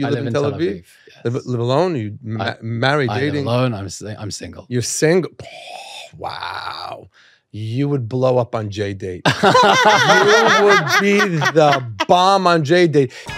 You live in Tel Aviv? Yes. Live alone? You married, dating? I live alone. I'm single. You're single? Oh, wow. You would blow up on JDate. You would be the bomb on JDate.